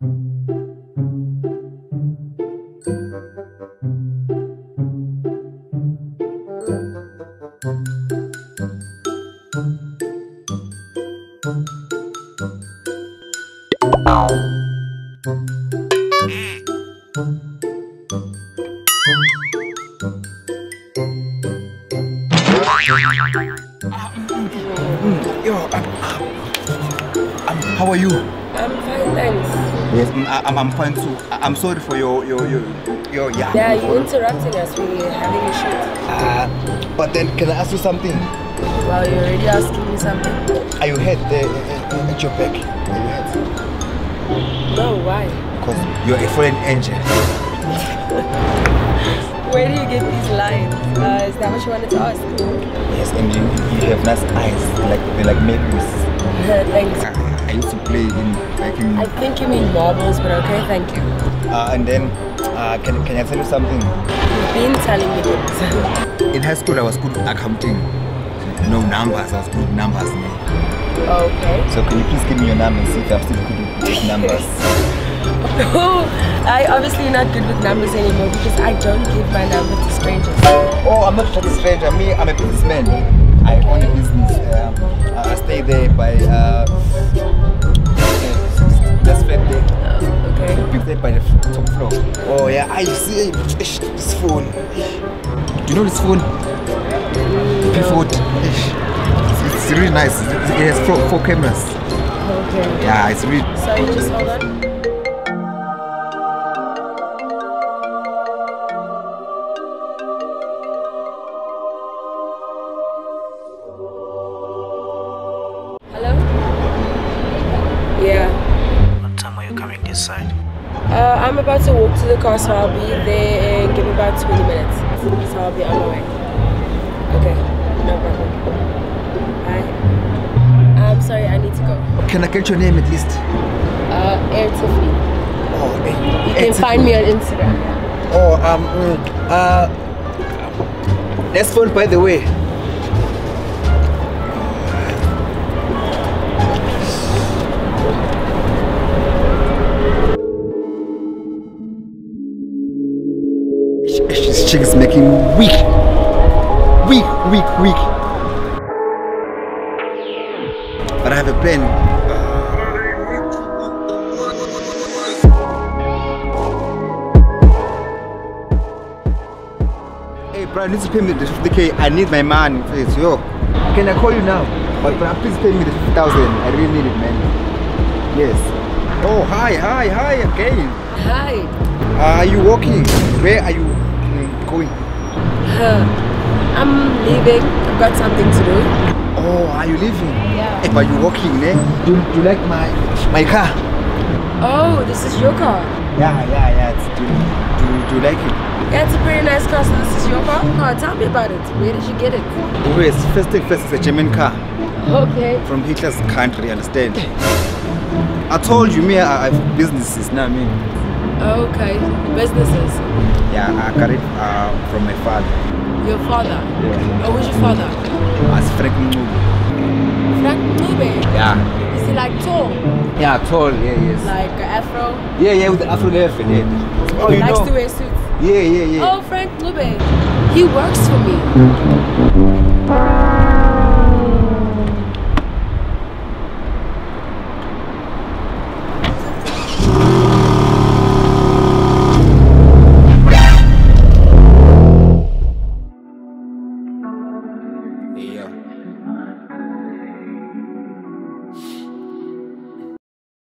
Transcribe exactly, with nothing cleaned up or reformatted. Yo, I'm, I'm, how are you? I'm fine, thanks. Yes, I'm, I'm fine too. I'm sorry for your, your, your, your yeah. Yeah, you interrupting us. We're having a shoot. Uh, but then, can I ask you something? Well, you're already asking me something. Are you hurt there uh, at your back? Are you hurt? No, why? Because you're a fallen angel. Where do you get these lines? Uh, is that what you wanted to ask? Yes, and you, you have nice eyes, like they like maples. Yeah, thanks. I, I used to play in, like in... I think you mean marbles, but okay, thank you. Uh, and then, uh, can, can I tell you something? You've been telling me it. In high school, I was good at accounting. No numbers, I was good at numbers. No. Okay. So can you please give me your number and see if I'm still good at numbers? Oh, I obviously not good with numbers anymore because I don't give my number to strangers. Oh, I'm not a stranger. Me, I'm a businessman. I own a business. Um, I stay there by uh, that's fair day. Oh, okay. Be there by the top floor. Oh yeah, I see this phone. Do you know this phone? No. P forty. It's really nice. It has four, four cameras. Okay. Yeah, it's really. Sorry, just hold on. I'm about to walk to the car, so I'll be there and give me about twenty minutes. So I'll be on my way. Okay, no problem. Bye. I'm sorry, I need to go. Can I get your name at least? Uh, Air Tifney. Oh, Air Tifney. You can find me on Instagram. Oh, um, uh, that's phone by the way. This chick is making me weak, weak, weak, weak. But I have a plan. Hey, bro, I need to pay me the fifty K. I need my money, please. Yo, can I call you now? But please pay me the fifty thousand. I really need it, man. Yes. Oh, hi, hi, hi again. Hi. Are you walking? Where are you? Going. Uh, I'm leaving. I've got something to do. Oh, are you leaving? Yeah. Hey, but you're walking, eh? Do, do you like my my car? Oh, this is your car? Yeah, yeah, yeah. It's, do, do, do you like it? Yeah, it's a pretty nice car. So this is your car? Oh, tell me about it. Where did you get it? Always. First thing first, it's a German car. Okay. From Hitler's country, understand? I told you, me, I, I have businesses, now I mean. Okay, businesses. Yeah, I got it uh, from my father. Your father? Yeah. Oh, who's your father? That's Frank Lubbe. Frank Lubbe? Yeah. Is he like tall? Yeah, tall. Yeah, yes. Like uh, afro? Yeah, yeah, with the afro hair. Yeah. Oh, he you likes know. to wear suits. Yeah, yeah, yeah. Oh, Frank Lubbe. He works for me.